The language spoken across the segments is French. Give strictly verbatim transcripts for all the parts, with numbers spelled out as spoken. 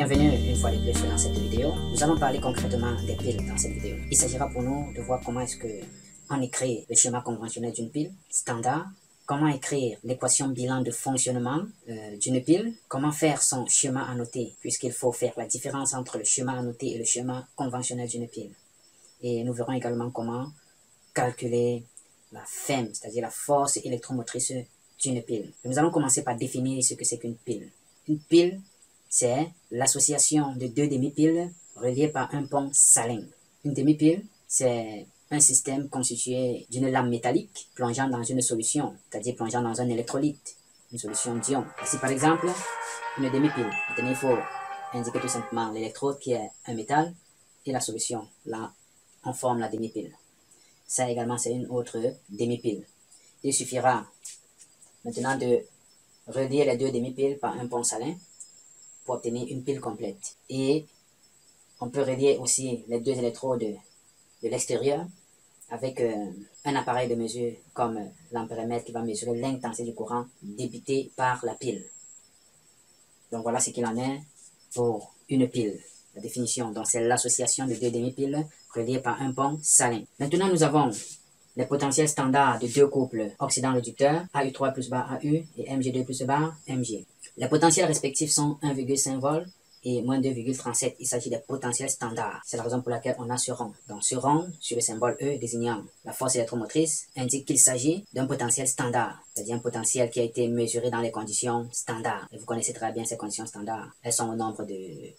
Bienvenue une fois de plus dans cette vidéo. Nous allons parler concrètement des piles dans cette vidéo. Il s'agira pour nous de voir comment est-ce qu'on écrit le schéma conventionnel d'une pile standard, comment écrire l'équation bilan de fonctionnement euh, d'une pile, comment faire son schéma annoté puisqu'il faut faire la différence entre le schéma annoté et le schéma conventionnel d'une pile. Et nous verrons également comment calculer la F E M, c'est-à-dire la force électromotrice d'une pile. Et nous allons commencer par définir ce que c'est qu'une pile. Une pile, c'est l'association de deux demi-piles reliées par un pont salin. Une demi-pile, c'est un système constitué d'une lame métallique plongeant dans une solution, c'est-à-dire plongeant dans un électrolyte, une solution d'ion. Ici, par exemple, une demi-pile. Maintenant, il faut indiquer tout simplement l'électrode qui est un métal et la solution. Là, on forme la demi-pile. Ça également, c'est une autre demi-pile. Il suffira maintenant de relier les deux demi-piles par un pont salin pour obtenir une pile complète. Et on peut relier aussi les deux électrodes de l'extérieur avec euh, un appareil de mesure comme l'ampéromètre qui va mesurer l'intensité du courant débité par la pile. Donc voilà ce qu'il en est pour une pile. La définition, donc c'est l'association de deux demi-piles reliées par un pont salin. Maintenant nous avons les potentiels standards de deux couples oxydant-réducteur A U trois plus A U et M G deux plus M G. Les potentiels respectifs sont un virgule cinq volts et moins deux virgule trente-sept. Il s'agit des potentiels standards. C'est la raison pour laquelle on a ce rond. Donc ce rond sur le symbole E désignant la force électromotrice indique qu'il s'agit d'un potentiel standard. C'est-à-dire un potentiel qui a été mesuré dans les conditions standards. Et vous connaissez très bien ces conditions standards. Elles sont au nombre de,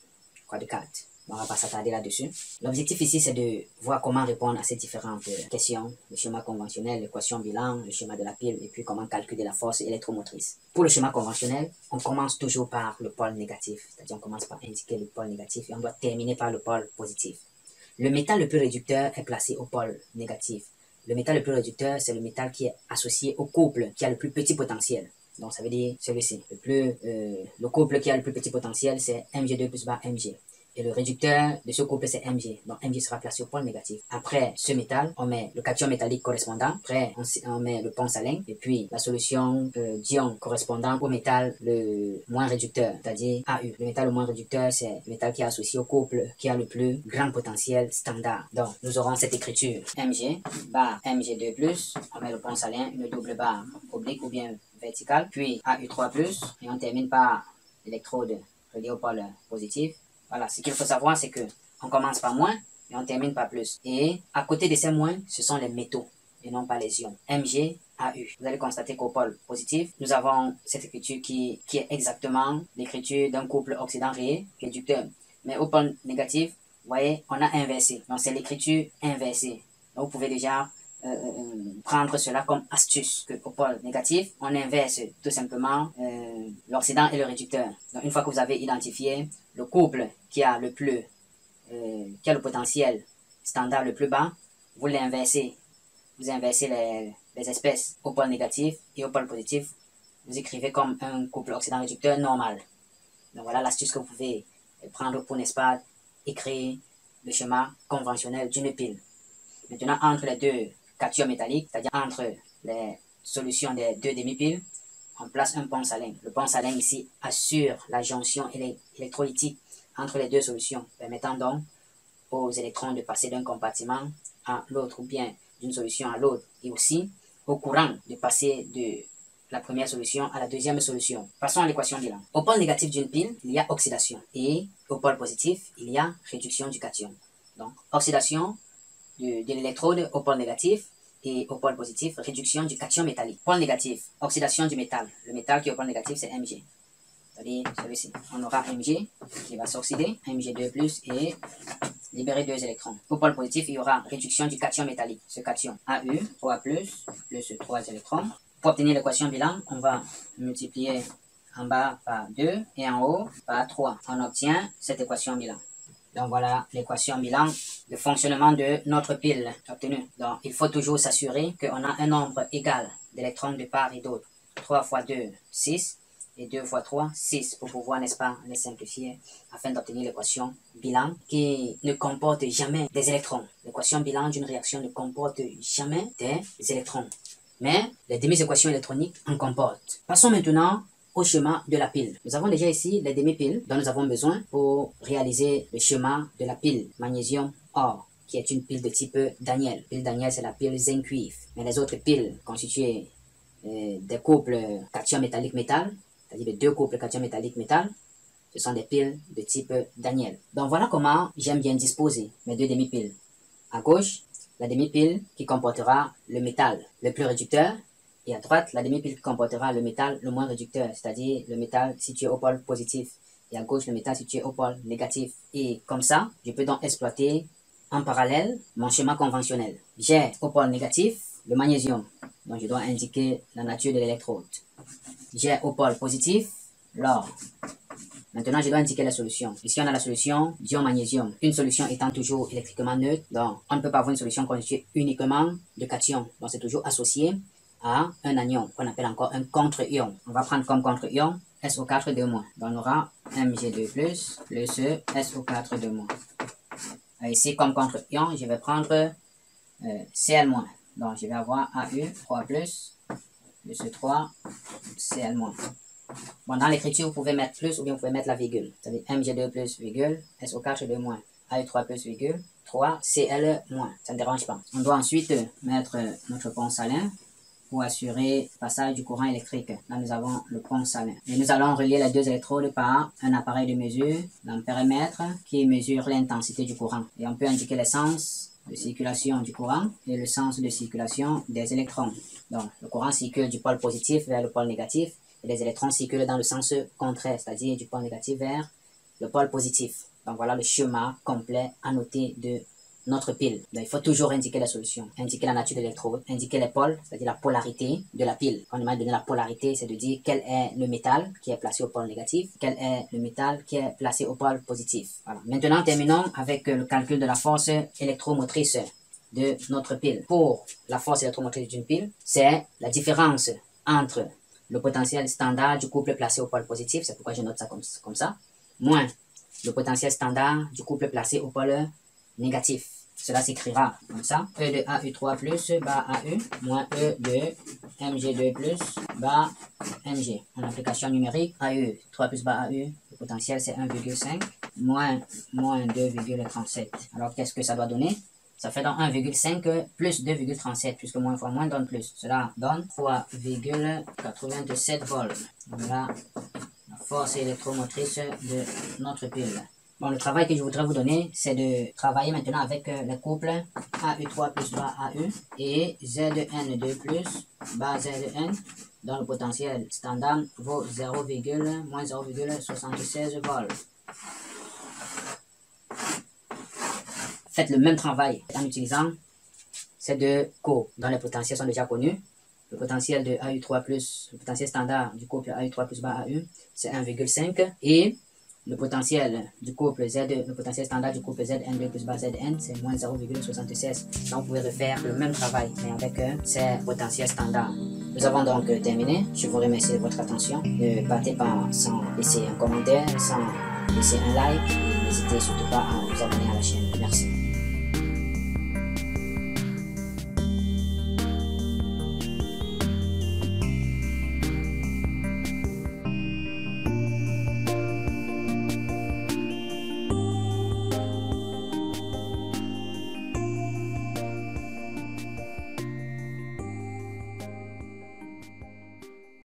quoi, de quatre. On ne va pas s'attarder là-dessus. L'objectif ici, c'est de voir comment répondre à ces différentes questions. Le schéma conventionnel, l'équation bilan, le schéma de la pile et puis comment calculer la force électromotrice. Pour le schéma conventionnel, on commence toujours par le pôle négatif. C'est-à-dire on commence par indiquer le pôle négatif et on doit terminer par le pôle positif. Le métal le plus réducteur est placé au pôle négatif. Le métal le plus réducteur, c'est le métal qui est associé au couple qui a le plus petit potentiel. Donc ça veut dire celui-ci. Le, plus, euh, le couple qui a le plus petit potentiel, c'est M G deux plus M G. Et le réducteur de ce couple, c'est M G. Donc, M G sera placé au pôle négatif. Après ce métal, on met le cation métallique correspondant. Après, on, on met le pont salin. Et puis, la solution euh, d'ion correspondant au métal le moins réducteur, c'est-à-dire A U. Le métal le moins réducteur, c'est le métal qui est associé au couple qui a le plus grand potentiel standard. Donc, nous aurons cette écriture. M G, barre M G deux plus. On met le pont salin, une double barre oblique ou bien verticale. Puis, A U trois plus. Et on termine par l'électrode reliée au pôle positif. Voilà, ce qu'il faut savoir, c'est que on commence par moins et on termine par plus. Et à côté de ces moins, ce sont les métaux et non pas les ions. M G, A U. Vous allez constater qu'au pôle positif, nous avons cette écriture qui, qui est exactement l'écriture d'un couple oxydant-ré réducteur. Mais au pôle négatif, vous voyez, on a inversé. Donc c'est l'écriture inversée. Donc vous pouvez déjà euh, euh, prendre cela comme astuce. Que au pôle négatif, on inverse tout simplement euh, l'oxydant et le réducteur. Donc une fois que vous avez identifié le couple qui a le plus, euh, qui a le potentiel standard le plus bas, vous l'inversez. Vous inversez les, les espèces au pôle négatif et au pôle positif. Vous écrivez comme un couple oxydant-réducteur normal. Donc voilà l'astuce que vous pouvez prendre pour, n'est-ce pas, écrire le schéma conventionnel d'une pile. Maintenant, entre les deux cations métalliques, c'est-à-dire entre les solutions des deux demi-piles, on place un pont salin. Le pont salin ici assure la jonction électrolytique entre les deux solutions, permettant donc aux électrons de passer d'un compartiment à l'autre ou bien d'une solution à l'autre, et aussi au courant de passer de la première solution à la deuxième solution. Passons à l'équation bilan. Au pôle négatif d'une pile, il y a oxydation et au pôle positif, il y a réduction du cation. Donc, oxydation de, de l'électrode au pôle négatif. Et au pôle positif, réduction du cation métallique. Pôle négatif, oxydation du métal. Le métal qui est au pôle négatif, c'est M G. C'est-à-dire celui-ci. On aura M G qui va s'oxyder, M G deux plus et libérer deux électrons. Au pôle positif, il y aura réduction du cation métallique. Ce cation A U, trois plus, plus trois électrons. Pour obtenir l'équation bilan, on va multiplier en bas par deux et en haut par trois. On obtient cette équation bilan. Donc voilà l'équation bilan, le fonctionnement de notre pile obtenue. Donc il faut toujours s'assurer qu'on a un nombre égal d'électrons de part et d'autre. trois fois deux, six et deux fois trois, six pour pouvoir, n'est-ce pas, les simplifier afin d'obtenir l'équation bilan qui ne comporte jamais des électrons. L'équation bilan d'une réaction ne comporte jamais des électrons. Mais les demi-équations électroniques en comportent. Passons maintenant au schéma de la pile. Nous avons déjà ici les demi-piles dont nous avons besoin pour réaliser le schéma de la pile magnésium or, qui est une pile de type Daniell. Pile Daniell, c'est la pile zinc cuivre. Mais les autres piles constituées euh, des couples cation métallique métal, c'est-à-dire de deux couples cation métallique métal, ce sont des piles de type Daniell. Donc voilà comment j'aime bien disposer mes deux demi-piles. À gauche, la demi-pile qui comportera le métal le plus réducteur, et à droite, la demi-pile qui comportera le métal le moins réducteur, c'est-à-dire le métal situé au pôle positif, et à gauche, le métal situé au pôle négatif. Et comme ça, je peux donc exploiter en parallèle mon schéma conventionnel. J'ai au pôle négatif le magnésium, donc je dois indiquer la nature de l'électrode. J'ai au pôle positif l'or. Maintenant, je dois indiquer la solution. Ici, on a la solution d'ion magnésium, une solution étant toujours électriquement neutre. Donc, on ne peut pas avoir une solution constituée uniquement de cations. Donc, c'est toujours associé à un anion, qu'on appelle encore un contre-ion. On va prendre comme contre-ion S O quatre deux moins. Donc, on aura M G deux plus, plus S O quatre deux moins. Et ici, comme contre-ion, je vais prendre euh, Cl-. Donc, je vais avoir A U trois plus, plus trois Cl-. Bon, dans l'écriture, vous pouvez mettre plus ou bien vous pouvez mettre la virgule. C'est-à-dire M G deux plus, virgule, S O quatre deux moins, A U trois plus, virgule, trois Cl-. Ça ne dérange pas. On doit ensuite mettre notre pont salin pour assurer le passage du courant électrique. Là, nous avons le pont salin. Et nous allons relier les deux électrodes par un appareil de mesure, l'ampéromètre, qui mesure l'intensité du courant. Et on peut indiquer le sens de circulation du courant et le sens de circulation des électrons. Donc, le courant circule du pôle positif vers le pôle négatif. Et les électrons circulent dans le sens contraire, c'est-à-dire du pôle négatif vers le pôle positif. Donc voilà le schéma complet annoté de notre pile. Donc il faut toujours indiquer la solution, indiquer la nature de l'électrode, indiquer les pôles, c'est-à-dire la polarité de la pile. Quand on demande de donner la polarité, c'est de dire quel est le métal qui est placé au pôle négatif, quel est le métal qui est placé au pôle positif. Voilà. Maintenant, terminons avec le calcul de la force électromotrice de notre pile. Pour la force électromotrice d'une pile, c'est la différence entre le potentiel standard du couple placé au pôle positif, c'est pourquoi je note ça comme, comme ça, moins le potentiel standard du couple placé au pôle négatif. Cela s'écrira comme ça. E de A U trois plus, bas A U, moins E de M G deux plus, bas M G. En application numérique, A U trois plus, bas A U, le potentiel c'est un virgule cinq, moins, moins deux virgule trente-sept. Alors qu'est-ce que ça doit donner? Ça fait donc un virgule cinq plus deux virgule trente-sept, puisque moins fois moins donne plus. Cela donne trois virgule quatre-vingt-sept volts. Voilà la force électromotrice de notre pile. Bon, le travail que je voudrais vous donner, c'est de travailler maintenant avec les couples A U trois plus bas A U et Z N deux plus bas Z N, dont le potentiel standard vaut zéro virgule soixante-seize volts. Faites le même travail en utilisant ces deux courbes dont les potentiels sont déjà connus. Le potentiel de A U trois plus, le potentiel standard du couple A U trois plus bas A U, c'est un virgule cinq. Et le potentiel du couple Z, le potentiel standard du couple Z N deux plus bas Z N, c'est moins zéro virgule soixante-seize. Donc vous pouvez refaire le même travail, mais avec euh, ces potentiels standards. Nous avons donc euh, terminé. Je vous remercie de votre attention. Ne partez pas sans laisser un commentaire, sans laisser un like. Et n'hésitez surtout pas à vous abonner à la chaîne.